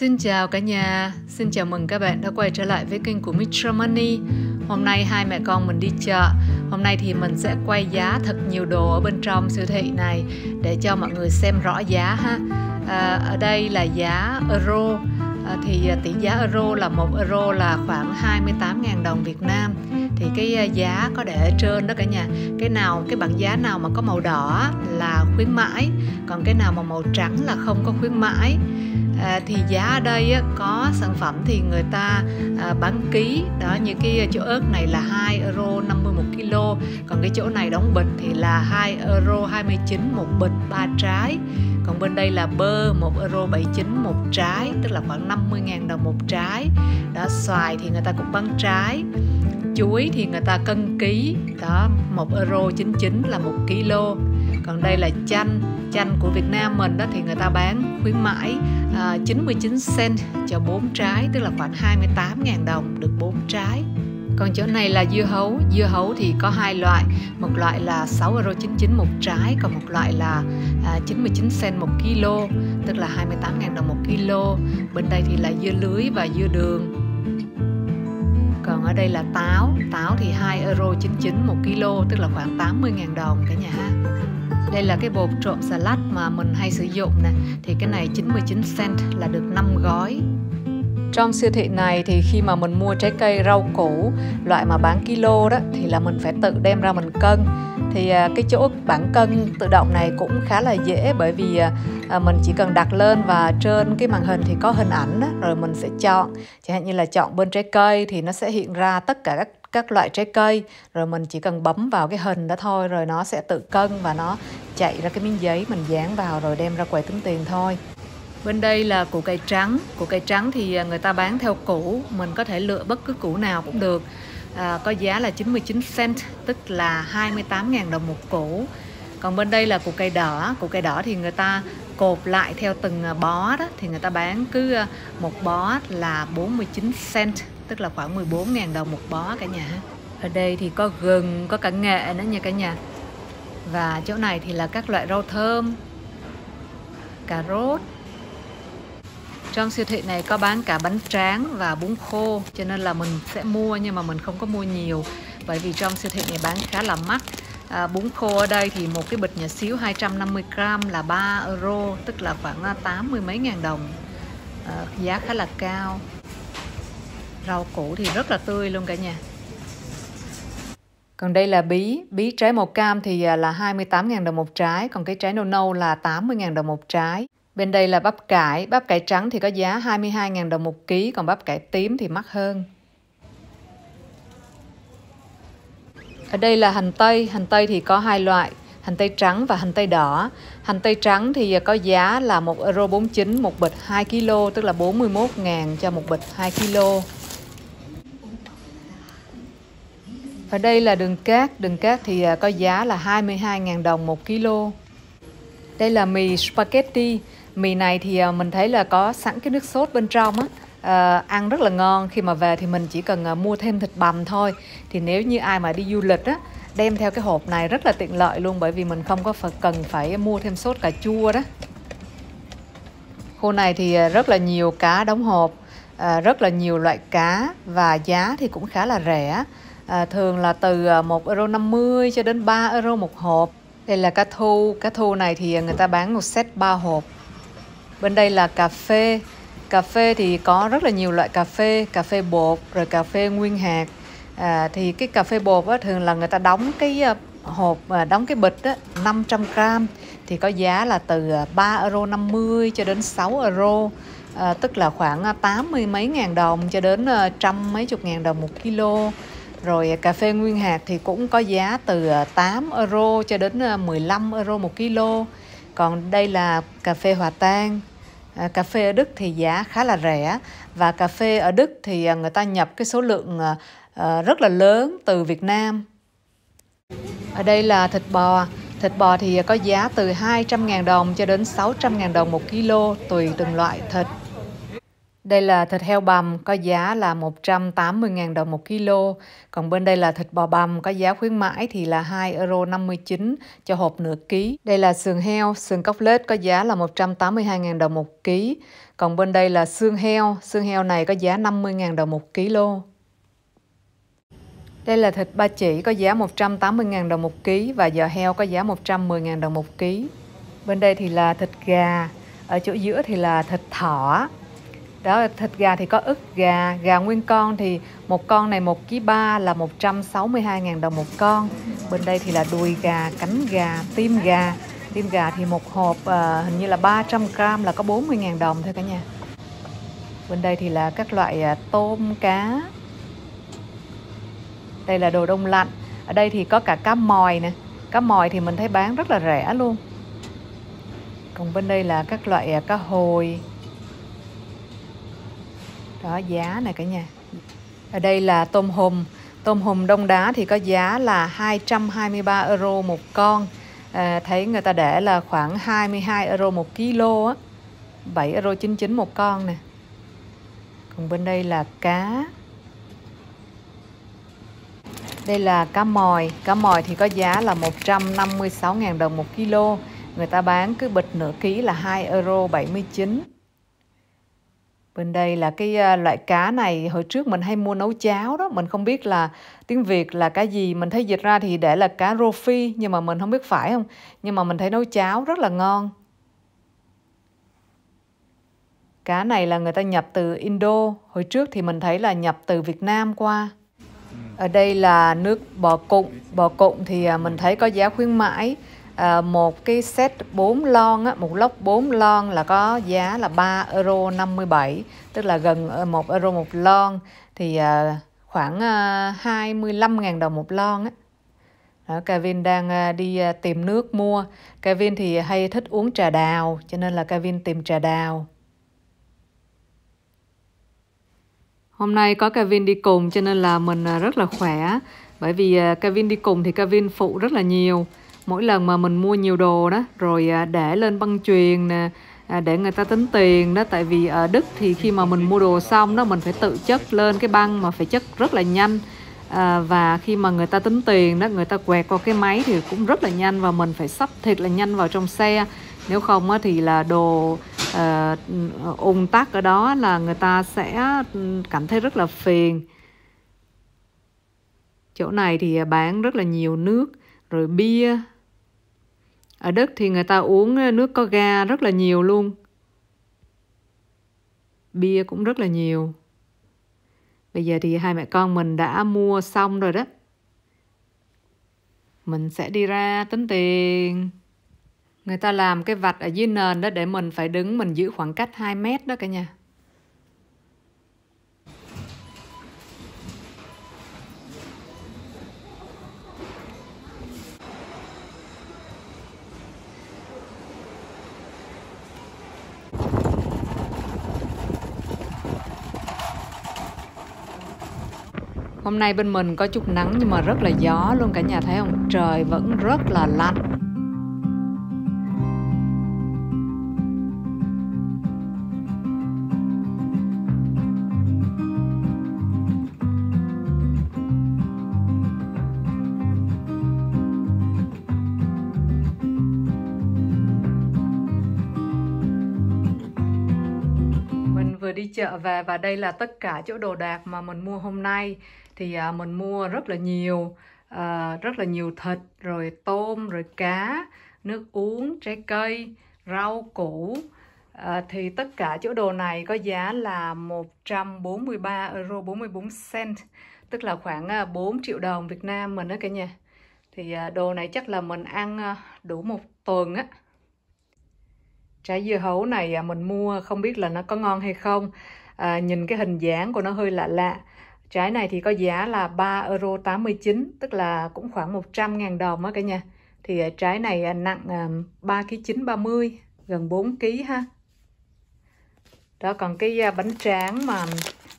Xin chào cả nhà, xin chào mừng các bạn đã quay trở lại với kênh của MiG Money. Hôm nay hai mẹ con mình đi chợ. Hôm nay thì mình sẽ quay giá thật nhiều đồ ở bên trong siêu thị này để cho mọi người xem rõ giá ha. Ở đây là giá euro, thì tỷ giá euro là 1 euro là khoảng 28.000 đồng Việt Nam. Thì cái giá có để ở trên đó cả nhà. Cái bảng giá nào mà có màu đỏ là khuyến mãi, còn cái nào mà màu trắng là không có khuyến mãi. Thì giá ở đây có sản phẩm thì người ta bán ký đó, như cái chỗ ớt này là 2,50 euro 1 kg, còn cái chỗ này đóng bịch thì là 2,29 euro 1 bịch 3 trái, còn bên đây là bơ 1,79 euro 1 trái, tức là khoảng 50.000 đồng 1 trái đó. Xoài thì người ta cũng bán trái, chuối thì người ta cân ký đó, 1,99 euro là 1 kg. Còn đây là chanh của Việt Nam mình đó, thì người ta bán khuyến mãi 99 cent cho 4 trái, tức là khoảng 28.000 đồng được 4 trái. Còn chỗ này là dưa hấu thì có hai loại, một loại là 6,99 euro 1 trái, còn một loại là 99 cent 1 kg, tức là 28.000 đồng 1 kg. Bên đây thì là dưa lưới và dưa đường. Còn ở đây là táo thì 2,99 euro 1 kg, tức là khoảng 80.000 đồng cả nhà ha. Đây là cái bột trộn salad mà mình hay sử dụng nè, thì cái này 99 cent là được 5 gói. Trong siêu thị này thì khi mà mình mua trái cây rau củ loại mà bán kilo đó thì là mình phải tự đem ra mình cân. Thì cái chỗ bảng cân tự động này cũng khá là dễ, bởi vì mình chỉ cần đặt lên và trên cái màn hình thì có hình ảnh đó, rồi mình sẽ chọn. Chẳng hạn như là chọn bên trái cây thì nó sẽ hiện ra tất cả các loại trái cây, rồi mình chỉ cần bấm vào cái hình đó thôi, rồi nó sẽ tự cân và nó chạy ra cái miếng giấy mình dán vào rồi đem ra quầy tính tiền thôi. Bên đây là củ cải trắng thì người ta bán theo củ, mình có thể lựa bất cứ củ nào cũng được. Có giá là 99 cent, tức là 28.000 đồng một củ. Còn bên đây là củ cải đỏ thì người ta cột lại theo từng bó đó, thì người ta bán cứ một bó là 49 cent, tức là khoảng 14.000 đồng một bó cả nhà. Ở đây thì có gừng, có cả nghệ nữa nha cả nhà. Và chỗ này thì là các loại rau thơm, cà rốt. Trong siêu thị này có bán cả bánh tráng và bún khô, cho nên là mình sẽ mua, nhưng mà mình không có mua nhiều, bởi vì trong siêu thị này bán khá là mắc. Bún khô ở đây thì một cái bịch nhỏ xíu 250g là 3 euro, tức là khoảng 80 mấy ngàn đồng, giá khá là cao. Rau củ thì rất là tươi luôn cả nhà. Còn đây là bí trái màu cam thì là 28.000 đồng một trái, còn cái trái nâu là 80.000 đồng một trái. Bên đây là bắp cải trắng thì có giá 22.000 đồng một ký, còn bắp cải tím thì mắc hơn. Ở đây là hành tây thì có hai loại, hành tây trắng và hành tây đỏ. Hành tây trắng thì có giá là 1,49 euro 1 bịch 2 kg, tức là 41.000 cho một bịch 2 kg. Ở đây là đường cát thì có giá là 22.000 đồng 1 kg. Đây là mì spaghetti. Mì này thì mình thấy là có sẵn cái nước sốt bên trong á. Ăn rất là ngon. Khi mà về thì mình chỉ cần mua thêm thịt bằm thôi. Thì nếu như ai mà đi du lịch á, đem theo cái hộp này rất là tiện lợi luôn, bởi vì mình không có cần phải mua thêm sốt cà chua đó. Khu này thì rất là nhiều cá đóng hộp, rất là nhiều loại cá, và giá thì cũng khá là rẻ. Thường là từ 1,50 euro cho đến 3 euro một hộp. Đây là cá thu này thì người ta bán một set 3 hộp. Bên đây là cà phê thì có rất là nhiều loại cà phê bột, rồi cà phê nguyên hạt. Thì cái cà phê bột á, thường là người ta đóng cái hộp, đóng cái bịch á, 500g thì có giá là từ 3,50 euro cho đến 6 euro, tức là khoảng 80 mấy ngàn đồng cho đến trăm mấy chục ngàn đồng 1 kg. Rồi cà phê nguyên hạt thì cũng có giá từ 8 euro cho đến 15 euro 1 kg. Còn đây là cà phê hòa tan. Cà phê ở Đức thì giá khá là rẻ. Và cà phê ở Đức thì người ta nhập cái số lượng rất là lớn từ Việt Nam. Ở đây là thịt bò. Thịt bò thì có giá từ 200.000 đồng cho đến 600.000 đồng 1 kg, tùy từng loại thịt. Đây là thịt heo bằm, có giá là 180.000 đồng 1 kg. Còn bên đây là thịt bò bằm, có giá khuyến mãi thì là 2,59 euro cho hộp nửa ký. Đây là sườn heo, sườn Kaufland có giá là 182.000 đồng 1 kg. Còn bên đây là xương heo này có giá 50.000 đồng 1 kg. Đây là thịt ba chỉ có giá 180.000 đồng 1 kg và giò heo có giá 110.000 đồng 1 kg. Bên đây thì là thịt gà, ở chỗ giữa thì là thịt thỏ. Đó, thịt gà thì có ức gà, gà nguyên con thì một con này 1,3 kg là 162.000 đồng một con. Bên đây thì là đùi gà, cánh gà, tim gà. Tim gà thì một hộp hình như là 300g là có 40.000 đồng thôi cả nhà. Bên đây thì là các loại tôm, cá. Đây là đồ đông lạnh. Ở đây thì có cả cá mòi nè. Cá mòi thì mình thấy bán rất là rẻ luôn. Còn bên đây là các loại cá hồi. Đó, giá này cả nhà. Ở đây là tôm hùm. Tôm hùm đông đá thì có giá là 223 € một con. Thấy người ta để là khoảng 22 € một kg á, 7,99 € một con nè. Còn bên đây là cá. Đây là cá mòi. Cá mòi thì có giá là 156.000 đồng một kg. Người ta bán cứ bịch nửa ký là 2,79 €. Bên đây là cái loại cá này hồi trước mình hay mua nấu cháo đó. Mình không biết là tiếng Việt là cái gì. Mình thấy dịch ra thì để là cá rô phi, nhưng mà mình không biết phải không. Nhưng mà mình thấy nấu cháo rất là ngon. Cá này là người ta nhập từ Indo. Hồi trước thì mình thấy là nhập từ Việt Nam qua. Ở đây là nước bò cụng. Bò cụng thì mình thấy có giá khuyến mãi. Một cái set 4 lon á, một lốc 4 lon là có giá là 3,57 €, tức là gần 1 € một lon, thì khoảng 25.000 đồng một lon á. Đó, Kevin đang đi tìm nước mua. Kevin thì hay thích uống trà đào, cho nên là Kevin tìm trà đào. Hôm nay có Kevin đi cùng cho nên là mình rất là khỏe. Bởi vì Kevin đi cùng thì Kevin phụ rất là nhiều. Mỗi lần mà mình mua nhiều đồ đó, rồi để lên băng chuyền nè, để người ta tính tiền đó. Tại vì ở Đức thì khi mà mình mua đồ xong đó, mình phải tự chất lên cái băng mà phải chất rất là nhanh. Và khi mà người ta tính tiền đó, người ta quẹt qua cái máy thì cũng rất là nhanh, và mình phải sắp thiệt là nhanh vào trong xe. Nếu không thì là đồ ùn tắc ở đó là người ta sẽ cảm thấy rất là phiền. Chỗ này thì bán rất là nhiều nước, rồi bia. Ở Đức thì người ta uống nước có ga rất là nhiều luôn. Bia cũng rất là nhiều. Bây giờ thì hai mẹ con mình đã mua xong rồi đó. Mình sẽ đi ra tính tiền. Người ta làm cái vạch ở dưới nền đó để mình phải đứng, mình giữ khoảng cách 2 mét đó cả nhà. Hôm nay bên mình có chút nắng nhưng mà rất là gió luôn cả nhà, thấy không? Trời vẫn rất là lạnh. Mình vừa đi chợ về và đây là tất cả chỗ đồ đạc mà mình mua hôm nay. Thì mình mua rất là nhiều thịt, rồi tôm, rồi cá, nước uống, trái cây, rau củ. Thì tất cả chỗ đồ này có giá là 143,44 €, tức là khoảng 4 triệu đồng Việt Nam mình đó cả nhà. Thì đồ này chắc là mình ăn đủ một tuần á. Trái dưa hấu này mình mua không biết là nó có ngon hay không. Nhìn cái hình dáng của nó hơi lạ lạ. Trái này thì có giá là 3,89 €, tức là cũng khoảng 100.000 đồng á cả nhà. Thì trái này nặng 3,930 kg, gần 4 kg ha. Đó, còn cái bánh tráng mà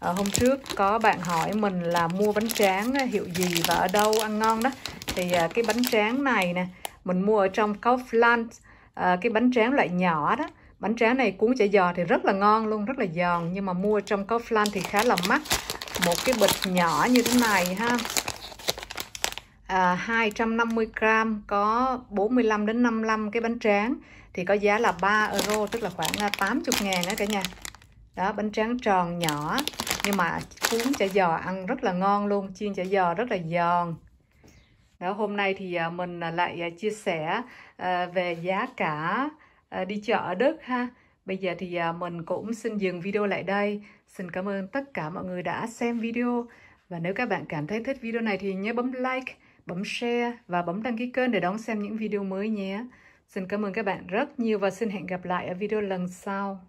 hôm trước có bạn hỏi mình là mua bánh tráng hiệu gì và ở đâu ăn ngon đó. Thì cái bánh tráng này nè, mình mua ở trong Kaufland, cái bánh tráng loại nhỏ đó. Bánh tráng này cuốn chả giò thì rất là ngon luôn, rất là giòn. Nhưng mà mua trong Kaufland thì khá là mắc. Một cái bịch nhỏ như thế này ha, 250g có 45 đến 55 cái bánh tráng thì có giá là 3 €, tức là khoảng 80.000 đó cả nhà. đó, bánh tráng tròn nhỏ nhưng mà cuốn chả giò ăn rất là ngon luôn, chiên chả giò rất là giòn. Đó, hôm nay thì mình lại chia sẻ về giá cả đi chợ ở Đức ha. Bây giờ thì mình cũng xin dừng video lại đây. Xin cảm ơn tất cả mọi người đã xem video. Và nếu các bạn cảm thấy thích video này thì nhớ bấm like, bấm share và bấm đăng ký kênh để đón xem những video mới nhé. Xin cảm ơn các bạn rất nhiều và xin hẹn gặp lại ở video lần sau.